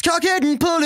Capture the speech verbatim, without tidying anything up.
It's called getting pulled.